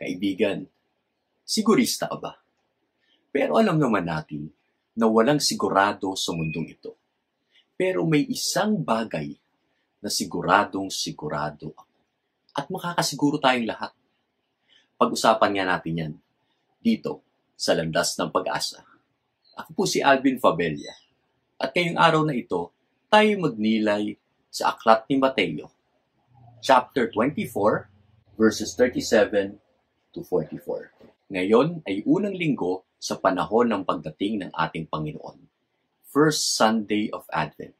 Kaibigan, sigurista ka ba? Pero alam naman natin na walang sigurado sa mundong ito. Pero may isang bagay na siguradong sigurado ako. At makakasiguro tayong lahat. Pag-usapan nga natin yan dito sa Landas ng Pag-asa. Ako po si Alvin Fabella. At ngayong araw na ito, tayo magnilay sa Aklat ni Mateo, chapter 24, verses 37 to 44. Ngayon ay unang linggo sa panahon ng pagdating ng ating Panginoon. First Sunday of Advent.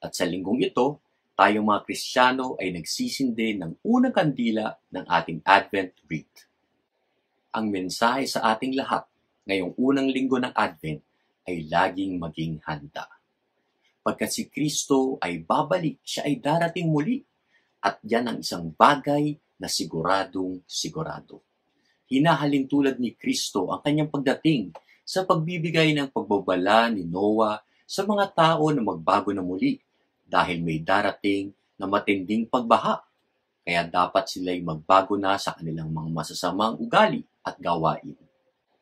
At sa linggong ito, tayong mga Kristiyano ay nagsisindi ng unang kandila ng ating Advent wreath. Ang mensahe sa ating lahat ngayong unang linggo ng Advent ay laging maging handa. Pagkat si Kristo ay babalik, siya ay darating muli. At yan ang isang bagay na siguradong sigurado. Hinahalin tulad ni Kristo ang kanyang pagdating sa pagbibigay ng pagbabala ni Noe sa mga tao na magbago na muli dahil may darating na matinding pagbaha. Kaya dapat sila'y magbago na sa kanilang mga masasamang ugali at gawain.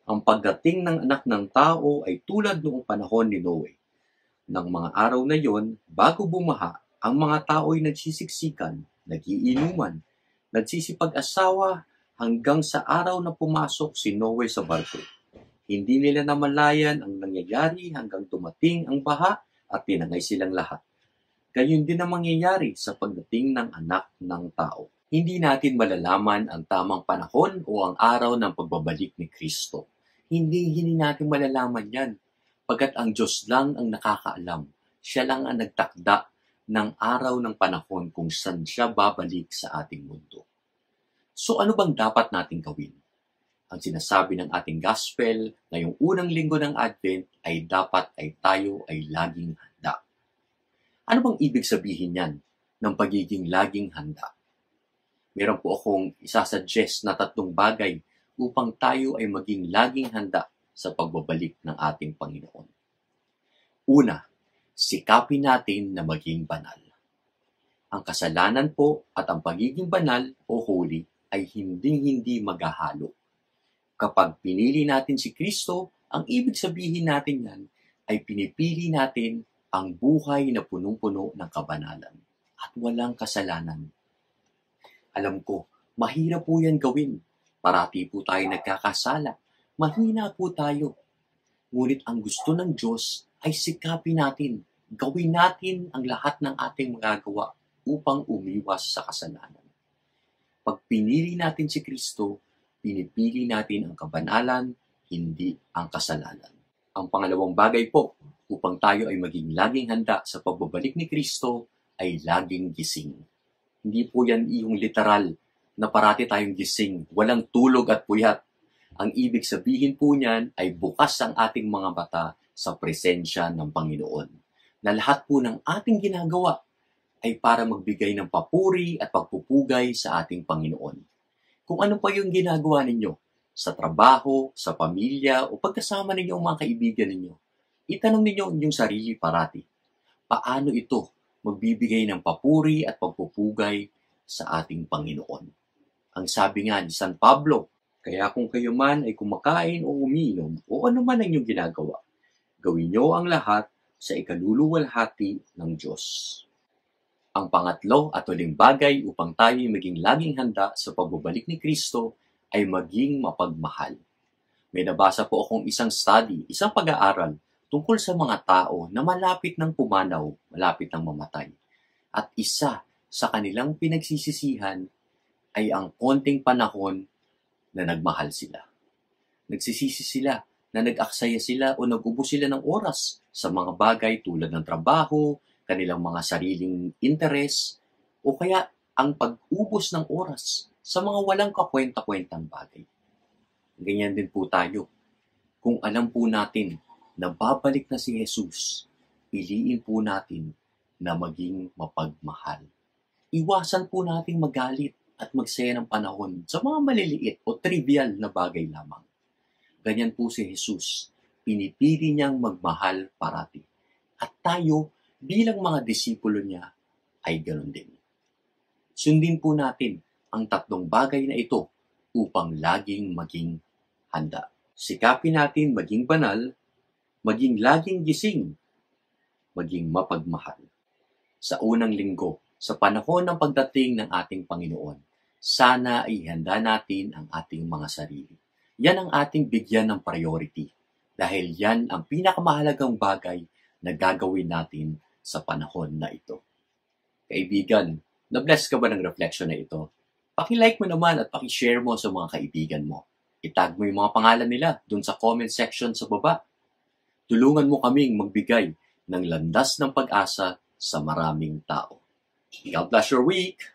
Ang pagdating ng Anak ng Tao ay tulad noong panahon ni Noe. Nang mga araw na yon, bago bumaha, ang mga tao'y nagsisiksikan, nagiinuman, nagsisipag-asawa, hanggang sa araw na pumasok si Noe sa barko. Hindi nila namalayan ang nangyayari hanggang dumating ang baha at tinangay silang lahat. Gayun din ang mangyayari sa pagdating ng Anak ng Tao. Hindi natin malalaman ang tamang panahon o ang araw ng pagbabalik ni Kristo. Hindi natin malalaman yan, pagkat ang Diyos lang ang nakakaalam. Siya lang ang nagtakda ng araw ng panahon kung saan siya babalik sa ating mundo. So ano bang dapat nating gawin? Ang sinasabi ng ating gospel na yung unang linggo ng Advent ay dapat ay tayo ay laging handa. Ano bang ibig sabihin yan ng pagiging laging handa? Meron po akong isasuggest na tatlong bagay upang tayo ay maging laging handa sa pagbabalik ng ating Panginoon. Una, sikapin natin na maging banal. Ang kasalanan po at ang pagiging banal o holy ay hindi maghahalo. Kapag pinili natin si Kristo, ang ibig sabihin natin yan ay pinipili natin ang buhay na punong-puno ng kabanalan at walang kasalanan. Alam ko, mahirap po yan gawin. Parati po tayo nagkakasala. Mahina po tayo. Ngunit ang gusto ng Diyos ay sikapin natin. Gawin natin ang lahat ng ating magagawa upang umiwas sa kasalanan. Pag pinili natin si Kristo, pinipili natin ang kabanalan, hindi ang kasalanan. Ang pangalawang bagay po, upang tayo ay maging laging handa sa pagbabalik ni Kristo, ay laging gising. Hindi po yan iyong literal na parati tayong gising, walang tulog at puyat. Ang ibig sabihin po niyan ay bukas ang ating mga mata sa presensya ng Panginoon. Na lahat po ng ating ginagawa ay para magbigay ng papuri at pagpupugay sa ating Panginoon. Kung ano pa yung ginagawa ninyo, sa trabaho, sa pamilya, o pagkasama ninyo ang mga kaibigan ninyo, itanong ninyo ang inyong sarili parati. Paano ito magbibigay ng papuri at pagpupugay sa ating Panginoon? Ang sabi nga ni San Pablo, kaya kung kayo man ay kumakain o uminom, o ano man ang inyong ginagawa, gawin nyo ang lahat sa ikaluluwalhati ng Diyos. Ang pangatlo at huling bagay upang tayo maging laging handa sa pagbabalik ni Kristo ay maging mapagmahal. May nabasa po akong isang study, isang pag-aaral tungkol sa mga tao na malapit ng pumanaw, malapit ng mamatay. At isa sa kanilang pinagsisisihan ay ang konting panahon na nagmahal sila. Nagsisisi sila na nag-aksaya sila o nag-ubo sila ng oras sa mga bagay tulad ng trabaho, kanilang mga sariling interes, o kaya ang pag-ubos ng oras sa mga walang kakwenta-kwentang bagay. Ganyan din po tayo. Kung alam po natin na babalik na si Hesus, piliin po natin na maging mapagmahal. Iwasan po natin magalit at magsaya ng panahon sa mga maliliit o trivial na bagay lamang. Ganyan po si Hesus. Pinipili niyang magmahal parati. At tayo, bilang mga disipulo niya, ay ganoon din. Sundin po natin ang tatlong bagay na ito upang laging maging handa. Sikapin natin maging banal, maging laging gising, maging mapagmahal. Sa unang linggo, sa panahon ng pagdating ng ating Panginoon, sana ihanda natin ang ating mga sarili. Yan ang ating bigyan ng priority dahil yan ang pinakamahalagang bagay na gagawin natin sa panahon na ito. Kaibigan, na-bless ka ba ng reflection na ito? Paki-like mo naman at paki-share mo sa mga kaibigan mo. Itag mo yung mga pangalan nila dun sa comment section sa baba. Tulungan mo kaming magbigay ng landas ng pag-asa sa maraming tao. God bless your week!